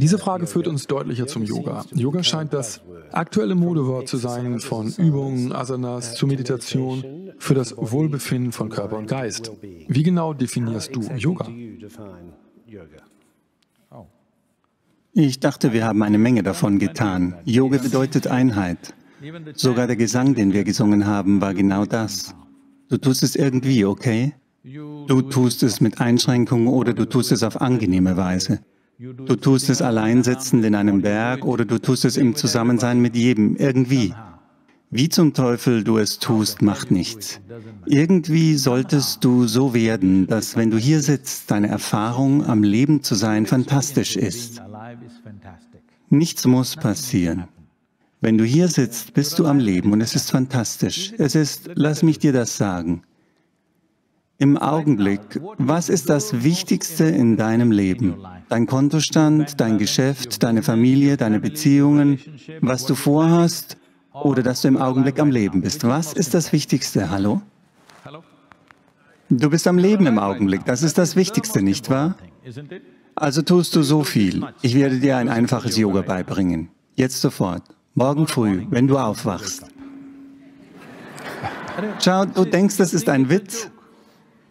Diese Frage führt uns deutlicher zum Yoga. Yoga scheint das aktuelle Modewort zu sein, von Übungen, Asanas zu Meditation, für das Wohlbefinden von Körper und Geist. Wie genau definierst du Yoga? Ich dachte, wir haben eine Menge davon getan. Yoga bedeutet Einheit. Sogar der Gesang, den wir gesungen haben, war genau das. Du tust es irgendwie, okay? Du tust es mit Einschränkungen oder du tust es auf angenehme Weise. Du tust es alleinsitzend in einem Berg oder du tust es im Zusammensein mit jedem, irgendwie. Wie zum Teufel du es tust, macht nichts. Irgendwie solltest du so werden, dass, wenn du hier sitzt, deine Erfahrung, am Leben zu sein, fantastisch ist. Nichts muss passieren. Wenn du hier sitzt, bist du am Leben und es ist fantastisch. Es ist, lass mich dir das sagen, im Augenblick, was ist das Wichtigste in deinem Leben? Dein Kontostand, dein Geschäft, deine Familie, deine Beziehungen, was du vorhast oder dass du im Augenblick am Leben bist. Was ist das Wichtigste? Hallo? Du bist am Leben im Augenblick. Das ist das Wichtigste, nicht wahr? Also tust du so viel. Ich werde dir ein einfaches Yoga beibringen. Jetzt sofort. Morgen früh, wenn du aufwachst. Schau, du denkst, das ist ein Witz?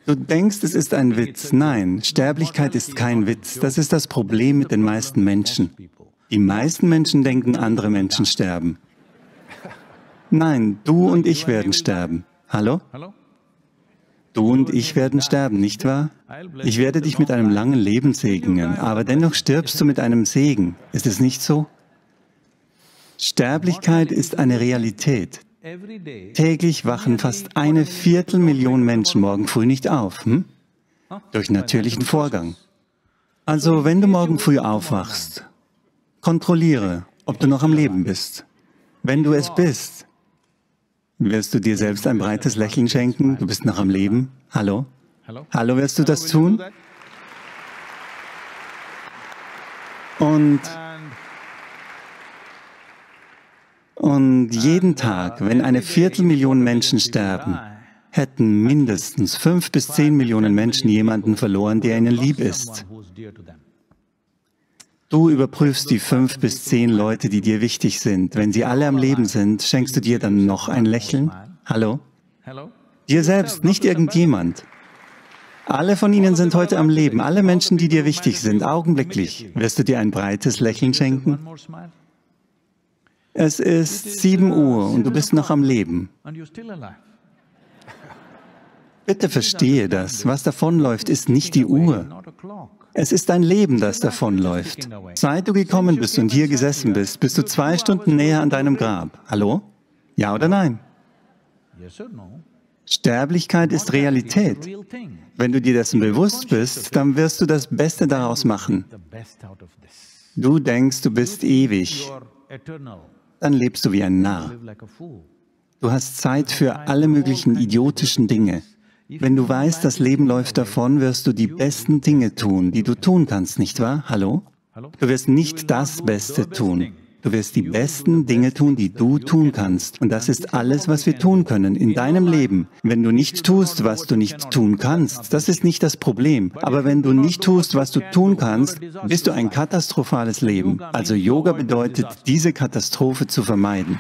Du denkst, es ist ein Witz. Nein, Sterblichkeit ist kein Witz. Das ist das Problem mit den meisten Menschen. Die meisten Menschen denken, andere Menschen sterben. Nein, du und ich werden sterben. Hallo? Du und ich werden sterben, nicht wahr? Ich werde dich mit einem langen Leben segnen, aber dennoch stirbst du mit einem Segen. Ist es nicht so? Sterblichkeit ist eine Realität. Täglich wachen fast 1/4 Million Menschen morgen früh nicht auf, durch natürlichen Vorgang. Also, wenn du morgen früh aufwachst, kontrolliere, ob du noch am Leben bist. Wenn du es bist, wirst du dir selbst ein breites Lächeln schenken, du bist noch am Leben. Hallo? Hallo, wirst du das tun? Und jeden Tag, wenn 1/4 Million Menschen sterben, hätten mindestens 5 bis 10 Millionen Menschen jemanden verloren, der ihnen lieb ist. Du überprüfst die 5 bis 10 Leute, die dir wichtig sind. Wenn sie alle am Leben sind, schenkst du dir dann noch ein Lächeln? Hallo? Dir selbst, nicht irgendjemand. Alle von ihnen sind heute am Leben. Alle Menschen, die dir wichtig sind, augenblicklich. Wirst du dir ein breites Lächeln schenken? Es ist 7 Uhr und du bist noch am Leben. Bitte verstehe das. Was davonläuft, ist nicht die Uhr. Es ist dein Leben, das davonläuft. Seit du gekommen bist und hier gesessen bist, bist du 2 Stunden näher an deinem Grab. Hallo? Ja oder nein? Sterblichkeit ist Realität. Wenn du dir dessen bewusst bist, dann wirst du das Beste daraus machen. Du denkst, du bist ewig. Dann lebst du wie ein Narr. Du hast Zeit für alle möglichen idiotischen Dinge. Wenn du weißt, das Leben läuft davon, wirst du die besten Dinge tun, die du tun kannst, nicht wahr? Hallo? Du wirst nicht das Beste tun. Du wirst die besten Dinge tun, die du tun kannst. Und das ist alles, was wir tun können in deinem Leben. Wenn du nicht tust, was du nicht tun kannst, das ist nicht das Problem. Aber wenn du nicht tust, was du tun kannst, bist du ein katastrophales Leben. Also Yoga bedeutet, diese Katastrophe zu vermeiden.